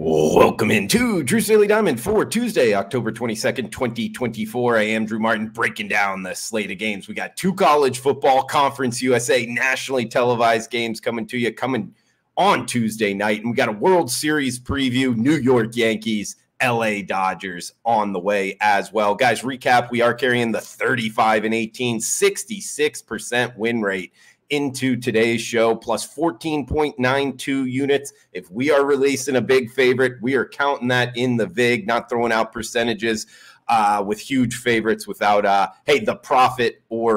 Welcome into Drew's Daily Diamond for Tuesday, October 22nd, 2024. I am Drew Martin, breaking down the slate of games. We got two college football, Conference USA, nationally televised games coming to you, coming on Tuesday night. And we got a World Series preview, New York Yankees, LA Dodgers on the way as well. Guys, recap, we are carrying the 35-18, 66% win rate into today's show, plus 14.92 units. If we are releasing a big favorite, we are counting that in the VIG, not throwing out percentages with huge favorites without, hey, the profit or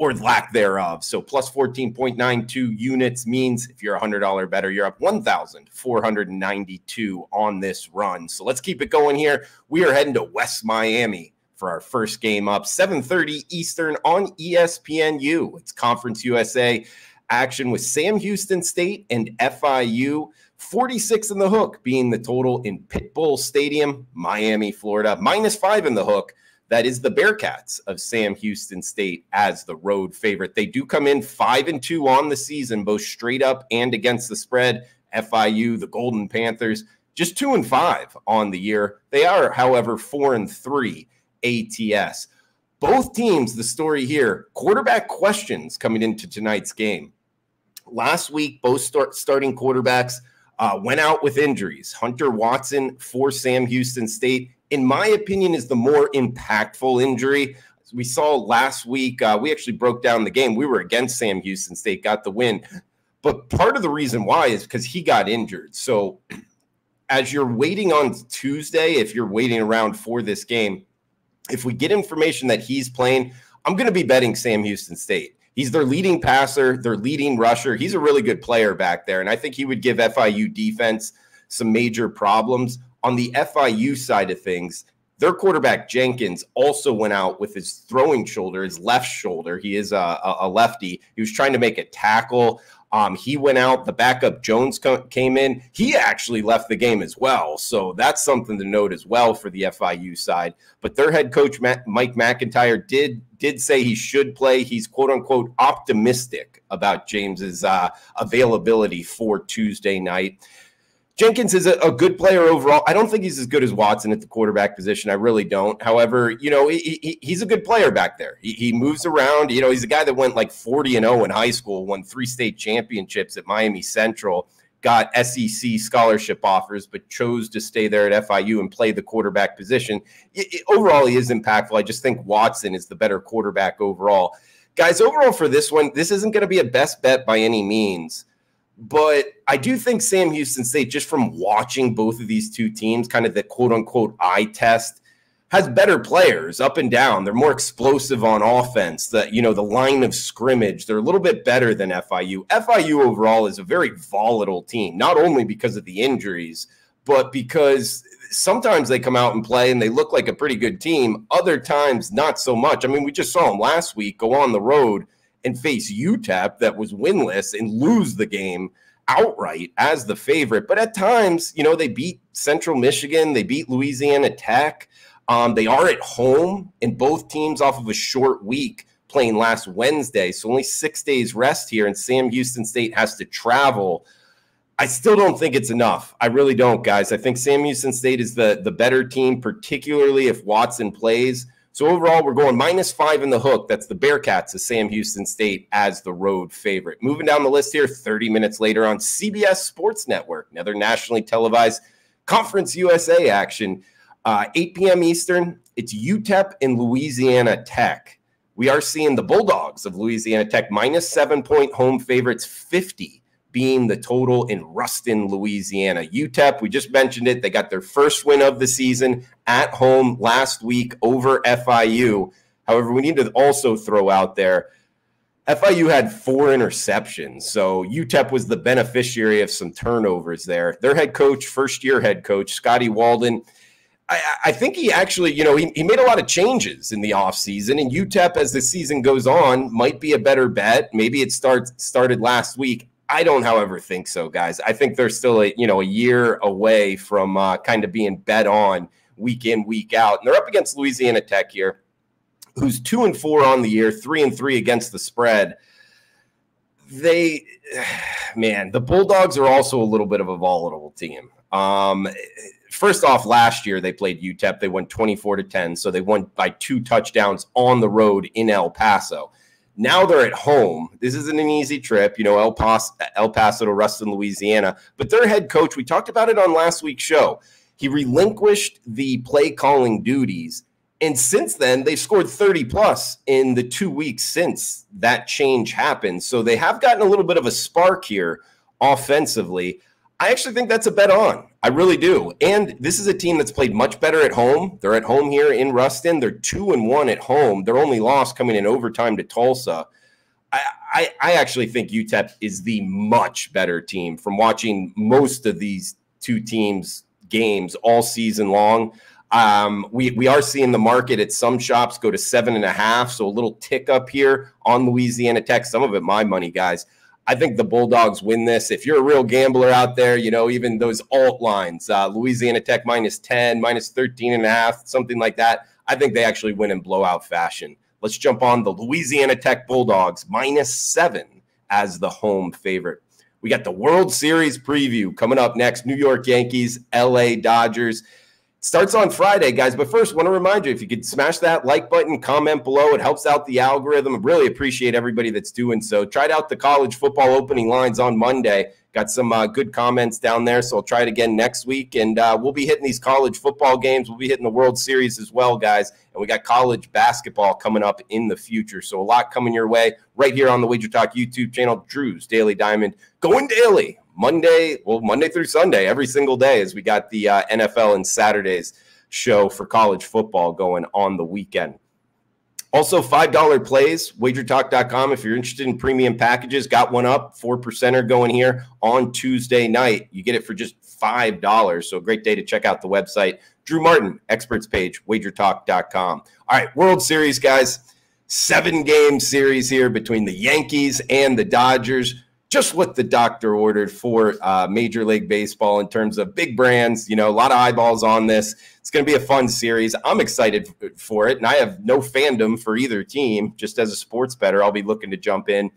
lack thereof. So plus 14.92 units means if you're $100 better, you're up 1,492 on this run. So let's keep it going here. We are heading to West Miami for our first game up, 7:30 Eastern on ESPNU. It's Conference USA action with Sam Houston State and FIU. 46 in the hook being the total in Pit Bull Stadium, Miami, Florida. -5 in the hook. That is the Bearcats of Sam Houston State as the road favorite. They do come in 5-2 on the season, both straight up and against the spread. FIU, the Golden Panthers, just 2-5 on the year. They are, however, 4-3 ATS. Both teams, the story here, quarterback questions coming into tonight's game. Last week, both starting quarterbacks went out with injuries. Hunter Watson for Sam Houston State, in my opinion, is the more impactful injury. As we saw last week, we actually broke down the game. We were against Sam Houston State, got the win. But part of the reason why is because he got injured. So as you're waiting on Tuesday, if you're waiting around for this game, if we get information that he's playing, I'm going to be betting Sam Houston State. He's their leading passer, their leading rusher. He's a really good player back there, and I think he would give FIU defense some major problems. On the FIU side of things, their quarterback Jenkins also went out with his throwing shoulder, his left shoulder. He is a lefty. He was trying to make a tackle. He went out. The backup Jones came in. He actually left the game as well. So that's something to note as well for the FIU side. But their head coach, Mike McIntyre, did say he should play. He's, quote-unquote, optimistic about James's availability for Tuesday night. Jenkins is a good player overall. I don't think he's as good as Watson at the quarterback position. I really don't. However, you know, he's a good player back there. He moves around. You know, he's a guy that went like 40-0 in high school, won 3 state championships at Miami Central, got SEC scholarship offers, but chose to stay there at FIU and play the quarterback position. Overall, he is impactful. I just think Watson is the better quarterback overall. Guys, overall for this one, this isn't going to be a best bet by any means. But I do think Sam Houston State, just from watching both of these two teams, kind of the quote-unquote eye test, has better players up and down. They're more explosive on offense. The line of scrimmage, they're a little bit better than FIU. FIU overall is a very volatile team, not only because of the injuries, but because sometimes they come out and play and they look like a pretty good team. Other times, not so much. I mean, we just saw them last week go on the road and face UTEP that was winless and lose the game outright as the favorite. But at times, you know, they beat Central Michigan. They beat Louisiana Tech. They are at home, and both teams off of a short week playing last Wednesday. So only 6 days rest here, and Sam Houston State has to travel. I still don't think it's enough. I really don't, guys. I think Sam Houston State is the better team, particularly if Watson plays. So overall, we're going -5 in the hook. That's the Bearcats of Sam Houston State as the road favorite. Moving down the list here, 30 minutes later on CBS Sports Network, another nationally televised Conference USA action, 8 p.m. Eastern. It's UTEP and Louisiana Tech. We are seeing the Bulldogs of Louisiana Tech, -7-point home favorites, 50 being the total in Ruston, Louisiana. UTEP, we just mentioned it. They got their first win of the season at home last week over FIU. However, we need to also throw out there, FIU had 4 interceptions, so UTEP was the beneficiary of some turnovers there. Their head coach, first-year head coach, Scotty Walden, I think he actually, you know, he made a lot of changes in the offseason, and UTEP, as the season goes on, might be a better bet. Maybe it started last week. I don't, however, think so, guys. I think they're still, a year away from kind of being bet on week in, week out. And they're up against Louisiana Tech here, who's 2-4 on the year, 3-3 against the spread. the Bulldogs are also a little bit of a volatile team. First off, last year they played UTEP. They won 24-10, so they won by 2 touchdowns on the road in El Paso. Now they're at home. This isn't an easy trip. You know, El Paso to Ruston, Louisiana. But their head coach, we talked about it on last week's show, he relinquished the play-calling duties. And since then, they've scored 30-plus in the 2 weeks since that change happened. So they have gotten a little bit of a spark here offensively. I actually think that's a bet on. I really do. And this is a team that's played much better at home. They're at home here in Ruston. They're 2-1 at home. Their only loss coming in overtime to Tulsa. I actually think UTEP is the much better team from watching most of these two teams' games all season long. We are seeing the market at some shops go to 7.5, so a little tick up here on Louisiana Tech. Some of it my money, guys. I think the Bulldogs win this. If you're a real gambler out there, you know, even those alt lines, Louisiana Tech -10, -13.5, something like that. I think they actually win in blowout fashion. Let's jump on the Louisiana Tech Bulldogs -7 as the home favorite. We got the World Series preview coming up next. New York Yankees, LA Dodgers. Starts on Friday, guys. But first, I want to remind you, if you could smash that like button, comment below. It helps out the algorithm. I really appreciate everybody that's doing so. Tried out the college football opening lines on Monday. Got some good comments down there, so I'll try it again next week. And we'll be hitting these college football games. We'll be hitting the World Series as well, guys. And we got college basketball coming up in the future. So a lot coming your way right here on the Wager Talk YouTube channel. Drew's Daily Diamond going daily. Monday through Sunday, every single day, as we got the NFL and Saturdays show for college football going on the weekend. Also, $5 plays, wagertalk.com. If you're interested in premium packages, got one up, 4%er going here on Tuesday night. You get it for just $5. So a great day to check out the website. Drew Martin, experts page, wagertalk.com. All right, World Series, guys. 7-game series here between the Yankees and the Dodgers. Just what the doctor ordered for Major League Baseball in terms of big brands, you know, a lot of eyeballs on this. It's going to be a fun series. I'm excited for it, and I have no fandom for either team. Just as a sports bettor, I'll be looking to jump in.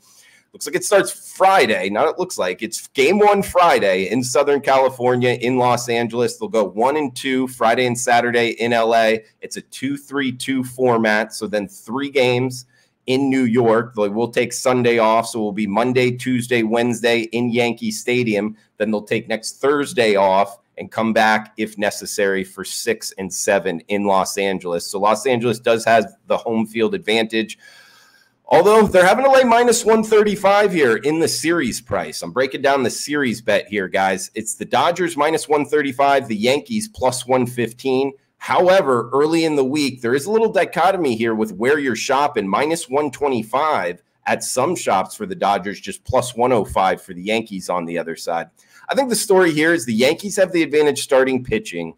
Looks like it starts Friday. Not it looks like. It's game one Friday in Southern California in Los Angeles. They'll go 1 and 2 Friday and Saturday in L.A. It's a 2-3-2 format, so then 3 games. In New York, we'll take Sunday off, so we'll be Monday, Tuesday, Wednesday in Yankee Stadium. Then they'll take next Thursday off and come back, if necessary, for 6 and 7 in Los Angeles. So Los Angeles does have the home field advantage, although they're having to lay -135 here in the series price. I'm breaking down the series bet here, guys. It's the Dodgers -135, the Yankees +115. However, early in the week, there is a little dichotomy here with where you're shopping. -125 at some shops for the Dodgers, just +105 for the Yankees on the other side. I think the story here is the Yankees have the advantage starting pitching.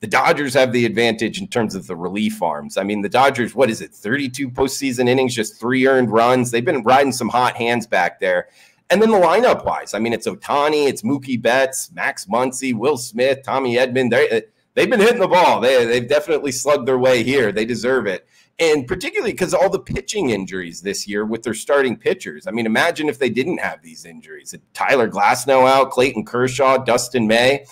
The Dodgers have the advantage in terms of the relief arms. I mean, the Dodgers, what is it, 32 postseason innings, just 3 earned runs. They've been riding some hot hands back there. And then the lineup-wise, I mean, it's Ohtani, it's Mookie Betts, Max Muncy, Will Smith, Tommy Edman. They've been hitting the ball. They've definitely slugged their way here. They deserve it. And particularly because all the pitching injuries this year with their starting pitchers. I mean, imagine if they didn't have these injuries. Tyler Glasnow out, Clayton Kershaw, Dustin May.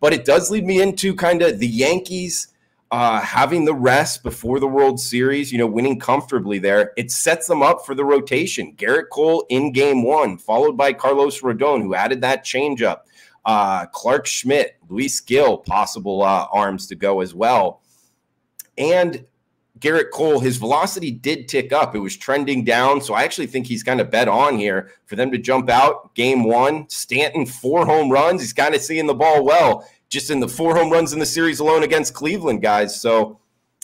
But it does lead me into kind of the Yankees having the rest before the World Series, you know, winning comfortably there. It sets them up for the rotation. Garrett Cole in game one, followed by Carlos Rodon, who added that changeup. Clark Schmidt, Luis Gill, possible arms to go as well. And Garrett Cole, his velocity did tick up. It was trending down, so I actually think he's kind of bet on here for them to jump out game one. Stanton, 4 home runs. He's kind of seeing the ball well, just in the 4 home runs in the series alone against Cleveland, guys. So,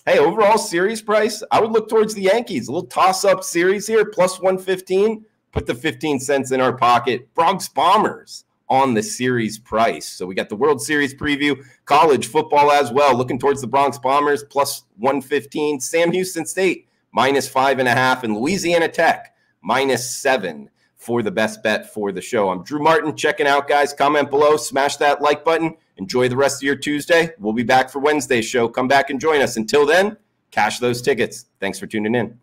hey, overall series price, I would look towards the Yankees. A little toss-up series here, +115. Put the 15 cents in our pocket. Bronx Bombers on the series price. So we got the World Series preview, college football as well, looking towards the Bronx Bombers, +115, Sam Houston State, -5.5, and Louisiana Tech, -7 for the best bet for the show. I'm Drew Martin, checking out, guys. Comment below, smash that like button. Enjoy the rest of your Tuesday. We'll be back for Wednesday's show. Come back and join us. Until then, cash those tickets. Thanks for tuning in.